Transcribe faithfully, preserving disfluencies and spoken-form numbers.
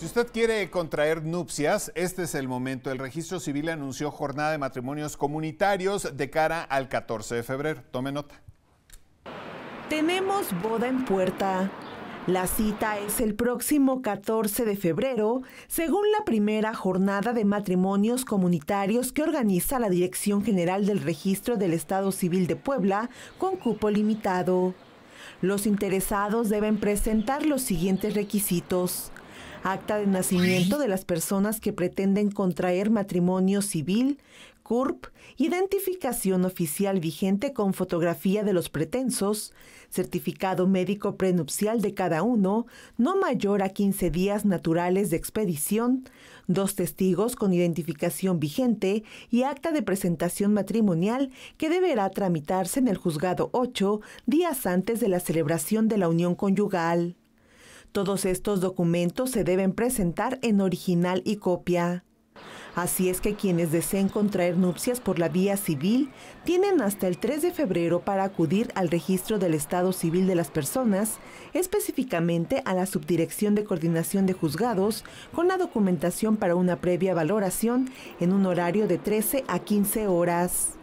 Si usted quiere contraer nupcias, este es el momento. El Registro Civil anunció jornada de matrimonios comunitarios de cara al catorce de febrero. Tome nota. Tenemos boda en puerta. La cita es el próximo catorce de febrero, según la primera jornada de matrimonios comunitarios que organiza la Dirección General del Registro del Estado Civil de Puebla, con cupo limitado. Los interesados deben presentar los siguientes requisitos: acta de nacimiento de las personas que pretenden contraer matrimonio civil, C U R P, identificación oficial vigente con fotografía de los pretensos, certificado médico prenupcial de cada uno, no mayor a quince días naturales de expedición, dos testigos con identificación vigente y acta de presentación matrimonial que deberá tramitarse en el juzgado ocho días antes de la celebración de la unión conyugal. Todos estos documentos se deben presentar en original y copia. Así es que quienes deseen contraer nupcias por la vía civil tienen hasta el tres de febrero para acudir al Registro del Estado Civil de las Personas, específicamente a la Subdirección de Coordinación de Juzgados, con la documentación para una previa valoración en un horario de trece a quince horas.